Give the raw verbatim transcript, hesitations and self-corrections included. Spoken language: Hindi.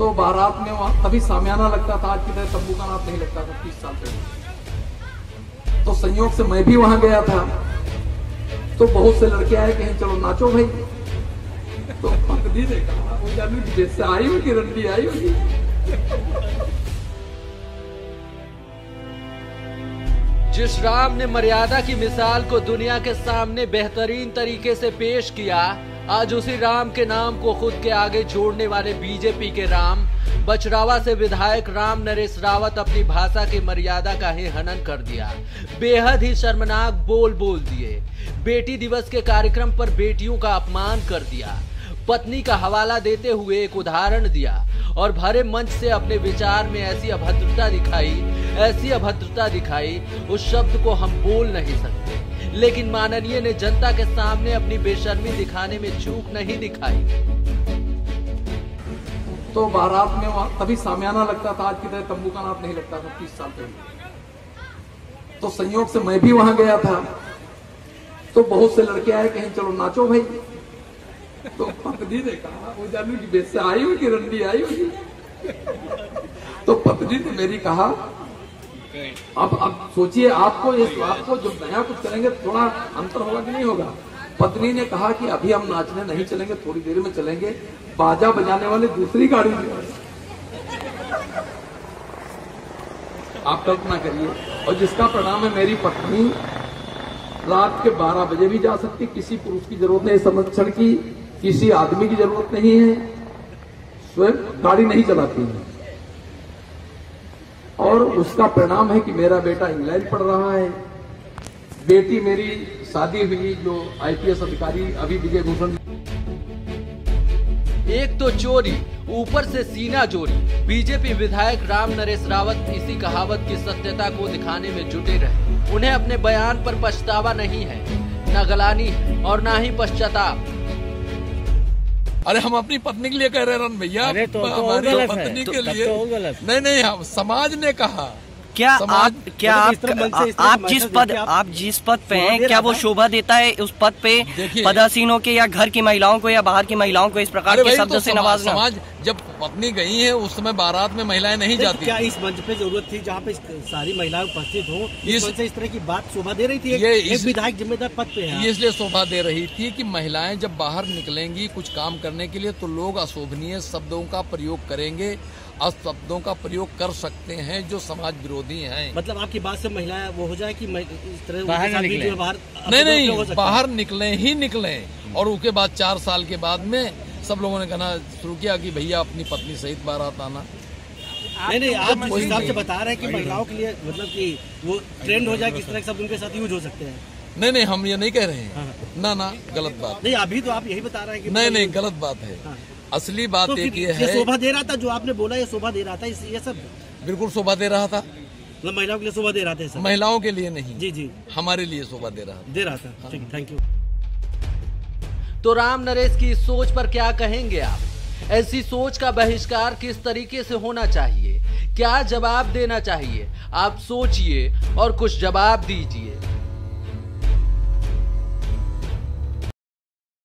तो बारात में वहां तभी सामियाना लगता था, आज की तरह तंबू का नाम नहीं लगता था तीस साल पहले। तो संयोग से मैं भी वहां गया था, तो बहुत से लड़के आए कहें चलो नाचो भाई, तो पंक्ति ने कहा वो जानी जैसे आई होगी रंडी आई होगी। जिस राम ने मर्यादा की मिसाल को दुनिया के सामने बेहतरीन तरीके से पेश किया, आज उसी राम के नाम को खुद के आगे जोड़ने वाले बीजेपी के राम बचरावा से विधायक राम नरेश रावत अपनी भाषा की मर्यादा का ही हनन कर दिया। बेहद ही शर्मनाक बोल बोल दिए। बेटी दिवस के कार्यक्रम पर बेटियों का अपमान कर दिया। पत्नी का हवाला देते हुए एक उदाहरण दिया और भरे मंच से अपने विचार में ऐसी अभद्रता दिखाई ऐसी अभद्रता दिखाई उस शब्द को हम बोल नहीं सकते, लेकिन माननीय ने जनता के सामने अपनी बेशर्मी दिखाने में चूक नहीं दिखाई। तो बारात में वहां तभी सामियाना लगता था, आज की तरह तंबू का नाम नहीं लगता था तीस साल पहले। तो संयोग से मैं भी वहां गया था, तो बहुत से लड़के आए कहें चलो नाचो भाई, तो पत्नी ने कहा वो जानू की बेस आई होगी रंडी आई होगी। तो पत्नी ने मेरी कहा अब अब सोचिए, आपको इस आपको जब नया कुछ करेंगे थोड़ा अंतर होगा कि नहीं होगा। पत्नी ने कहा कि अभी हम नाचने नहीं चलेंगे, थोड़ी देर में चलेंगे, बाजा बजाने वाले दूसरी गाड़ी में। आप कल्पना करिए, और जिसका परिणाम है मेरी पत्नी रात के बारह बजे भी जा सकती, किसी पुरुष की जरूरत नहीं, संरक्षण की किसी आदमी की जरूरत नहीं है, स्वयं गाड़ी नहीं चलाती है। और उसका परिणाम है कि मेरा बेटा इंग्लैंड पढ़ रहा है, बेटी मेरी शादी हुई जो आई पी एस अधिकारी अभी विजय भूषण। एक तो चोरी, ऊपर से सीना चोरी। बीजेपी विधायक राम नरेश रावत इसी कहावत की सत्यता को दिखाने में जुटे रहे। उन्हें अपने बयान पर पछतावा नहीं है, न गलानी और न ही पश्चाताप। अरे हम अपनी पत्नी के लिए कह रहे रन भैया, हमारी तो पत्नी के लिए तो नहीं नहीं हम समाज ने कहा। क्या आप क्या आप आप जिस पद आप जिस पद पे हैं, क्या वो शोभा देता है उस पद पे पदासीनों के या घर की महिलाओं को या बाहर की महिलाओं को इस प्रकार के शब्द से नवाजना? समाज जब पत्नी गई है उस समय बारात में महिलाएं नहीं जाती। क्या इस मंच पे जरूरत थी जहाँ पे सारी महिलाएं उपस्थित हो? इस इस तरह की बात शोभा दे रही थी, एक विधायक जिम्मेदार पद पे है, इसलिए शोभा दे रही थी कि महिलाएं जब बाहर निकलेंगी कुछ काम करने के लिए तो लोग अशोभनीय शब्दों का प्रयोग करेंगे, शब्दों का प्रयोग कर सकते हैं जो समाज विरोधी हैं। मतलब आपकी बात से महिलाएं वो हो जाए कि इस तरह बाहर ना निकले, बाहर नहीं नहीं बाहर निकले ही निकले। और उसके बाद चार साल के बाद में सब लोगों ने कहना शुरू किया कि भैया अपनी पत्नी सहित बारात आना। नहीं नहीं आप उस हिसाब से बता रहे हैं कि महिलाओं के लिए मतलब कि वो ट्रेंड हो जाए, किस तरह के शब्द उनके साथ यूज हो सकते हैं। नहीं नहीं हम ये नहीं कह रहे हैं, ना ना गलत बात नहीं, अभी तो आप यही बता रहे हैं। नहीं नहीं गलत बात है, असली बात तो एक ये है। शोभा दे रहा था जो आपने बोला, ये शोभा दे रहा था, ये सब बिल्कुल शोभा दे रहा था, मतलब महिलाओं के लिए शोभा दे रहा था, सब महिलाओं के लिए नहीं, जी जी हमारे लिए शोभा दे रहा दे रहा था। हाँ। ठीक, थैंक यू। तो राम नरेश की इस सोच पर क्या कहेंगे आप? ऐसी सोच का बहिष्कार किस तरीके से होना चाहिए, क्या जवाब देना चाहिए? आप सोचिए और कुछ जवाब दीजिए।